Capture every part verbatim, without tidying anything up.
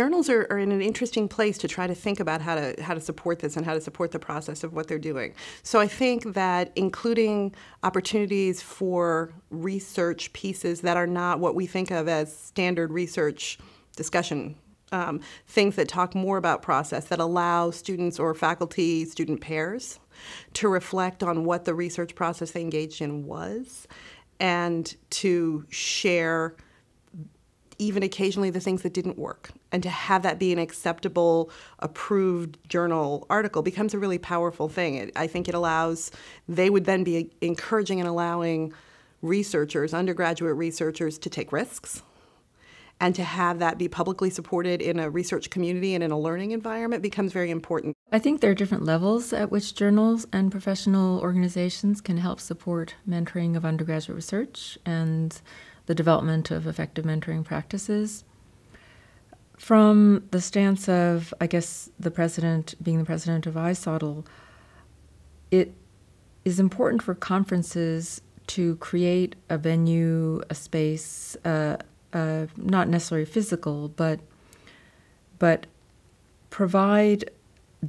journals are, are in an interesting place to try to think about how to how to support this and how to support the process of what they're doing. So I think that including opportunities for research pieces that are not what we think of as standard research discussion, um, things that talk more about process, that allow students or faculty student pairs to reflect on what the research process they engaged in was, and to share even occasionally the things that didn't work, and to have that be an acceptable, approved journal article becomes a really powerful thing. It, I think it allows, they would then be encouraging and allowing researchers, undergraduate researchers, to take risks, and to have that be publicly supported in a research community and in a learning environment becomes very important. I think there are different levels at which journals and professional organizations can help support mentoring of undergraduate research and the development of effective mentoring practices. From the stance of, I guess, the president, being the president of I S O T L, it is important for conferences to create a venue, a space, uh, uh, not necessarily physical, but, but provide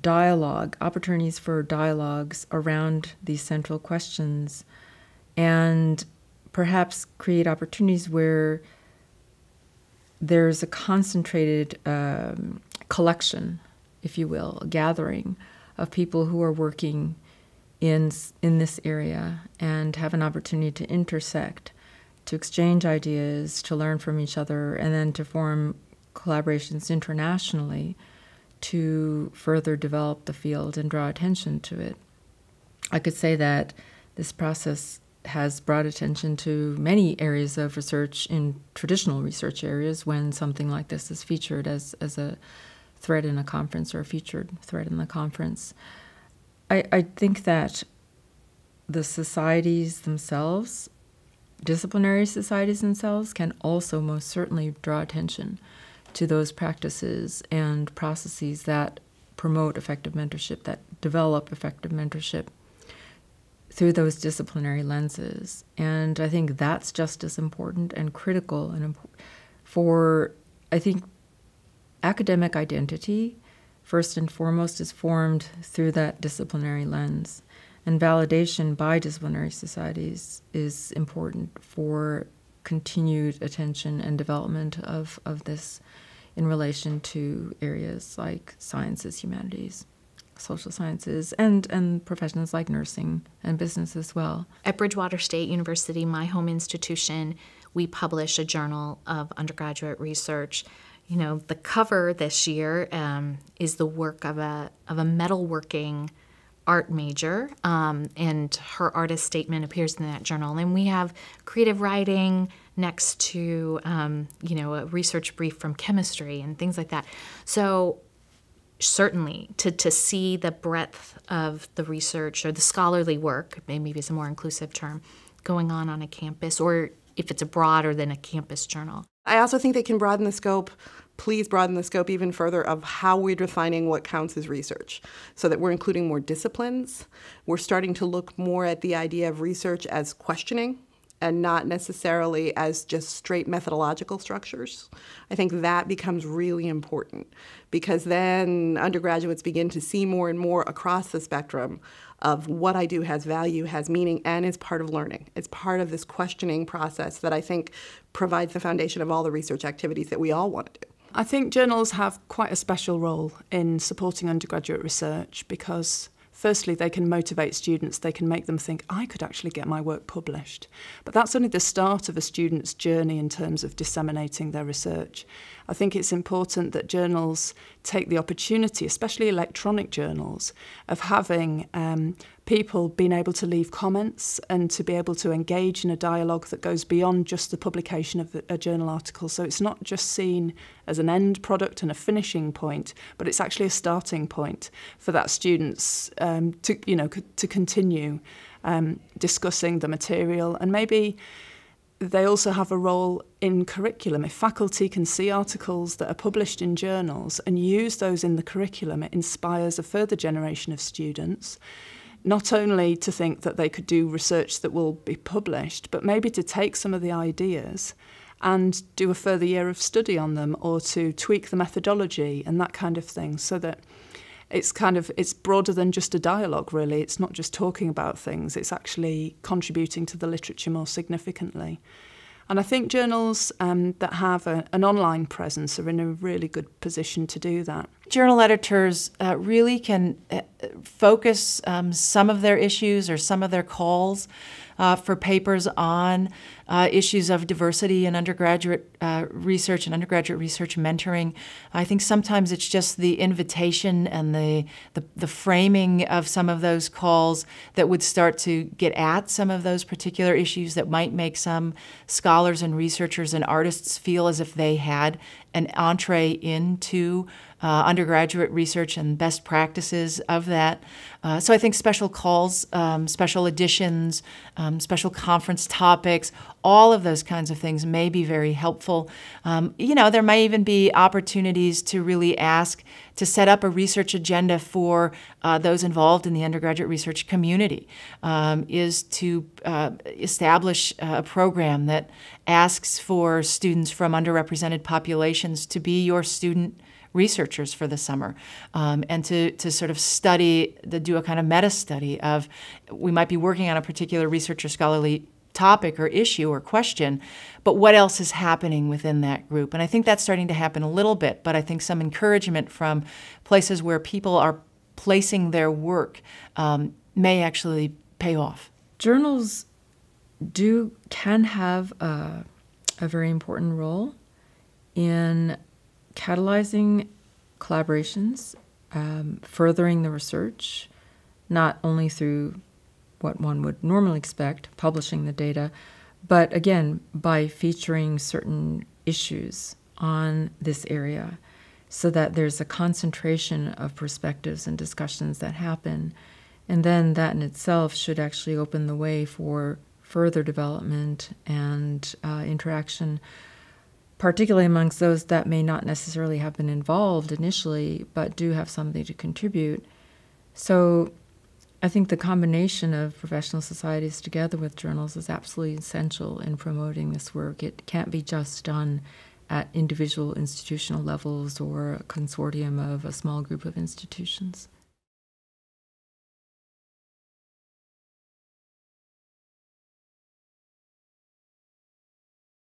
dialogue, opportunities for dialogues around these central questions, and perhaps create opportunities where there's a concentrated um, collection, if you will, a gathering of people who are working in, in this area, and have an opportunity to intersect, to exchange ideas, to learn from each other, and then to form collaborations internationally to further develop the field and draw attention to it. I could say that this process has brought attention to many areas of research in traditional research areas when something like this is featured as, as a thread in a conference, or a featured thread in the conference. I, I think that the societies themselves, disciplinary societies themselves, can also most certainly draw attention to those practices and processes that promote effective mentorship, that develop effective mentorship, through those disciplinary lenses. And I think that's just as important and critical and for, I think, academic identity, first and foremost, is formed through that disciplinary lens. And validation by disciplinary societies is important for continued attention and development of, of this in relation to areas like sciences, humanities, social sciences, and, and professions like nursing and business as well. At Bridgewater State University, my home institution, we publish a journal of undergraduate research. You know, the cover this year um, is the work of a, of a metalworking art major, um, and her artist statement appears in that journal. And we have creative writing next to, um, you know, a research brief from chemistry and things like that. So certainly, to, to see the breadth of the research or the scholarly work, maybe is a more inclusive term, going on on a campus, or if it's a broader than a campus journal. I also think they can broaden the scope, please broaden the scope even further of how we're defining what counts as research, so that we're including more disciplines. We're starting to look more at the idea of research as questioning, and not necessarily as just straight methodological structures. I think that becomes really important, because then undergraduates begin to see more and more across the spectrum of what I do has value, has meaning, and is part of learning. It's part of this questioning process that I think provides the foundation of all the research activities that we all want to do. I think journals have quite a special role in supporting undergraduate research because, firstly, they can motivate students, they can make them think, I could actually get my work published. But that's only the start of a student's journey in terms of disseminating their research. I think it's important that journals take the opportunity, especially electronic journals, of having um, people being able to leave comments and to be able to engage in a dialogue that goes beyond just the publication of a journal article. So it's not just seen as an end product and a finishing point, but it's actually a starting point for that student's Um, to, you know, c to continue um, discussing the material. And maybe they also have a role in curriculum. If faculty can see articles that are published in journals and use those in the curriculum, it inspires a further generation of students, not only to think that they could do research that will be published, but maybe to take some of the ideas and do a further year of study on them, or to tweak the methodology and that kind of thing, so that it's kind of, it's broader than just a dialogue, really. It's not just talking about things, it's actually contributing to the literature more significantly. And I think journals um, that have a, an online presence are in a really good position to do that. Journal editors uh, really can uh, focus um, some of their issues or some of their calls uh, for papers on uh, issues of diversity in undergraduate uh, research and undergraduate research mentoring. I think sometimes it's just the invitation and the, the, the framing of some of those calls that would start to get at some of those particular issues that might make some scholars and researchers and artists feel as if they had an entree into Uh, undergraduate research and best practices of that. Uh, so I think special calls, um, special editions, um, special conference topics, all of those kinds of things may be very helpful. Um, you know, there may even be opportunities to really ask to set up a research agenda for uh, those involved in the undergraduate research community, um, is to uh, establish a program that asks for students from underrepresented populations to be your student researchers for the summer, um, and to, to sort of study, to do a kind of meta study of, we might be working on a particular research or scholarly topic or issue or question, but what else is happening within that group? And I think that's starting to happen a little bit, but I think some encouragement from places where people are placing their work um, may actually pay off. Journals do, can have a, a very important role in catalyzing collaborations, um, furthering the research, not only through what one would normally expect, publishing the data, but again, by featuring certain issues on this area so that there's a concentration of perspectives and discussions that happen. And then that in itself should actually open the way for further development and uh, interaction, particularly amongst those that may not necessarily have been involved initially, but do have something to contribute. So I think the combination of professional societies together with journals is absolutely essential in promoting this work. It can't be just done at individual institutional levels or a consortium of a small group of institutions.